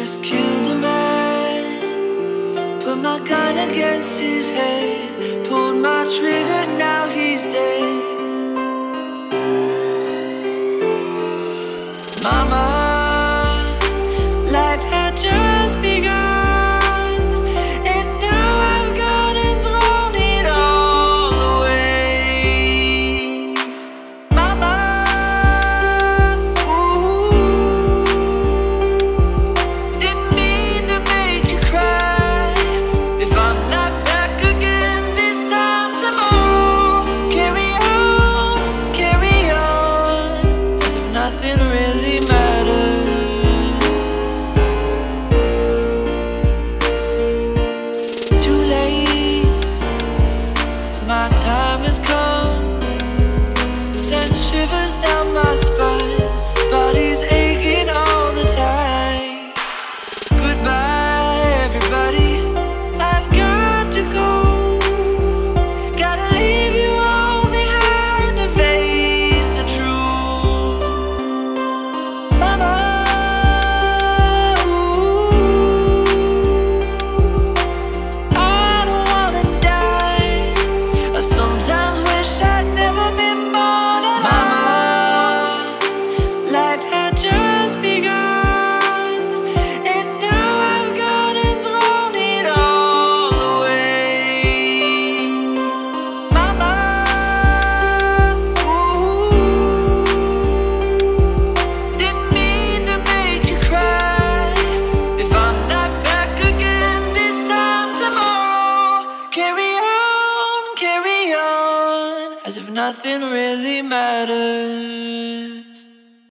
Just killed a man, put my gun against his head, pulled my trigger, now he's dead. Mama, life had just begun.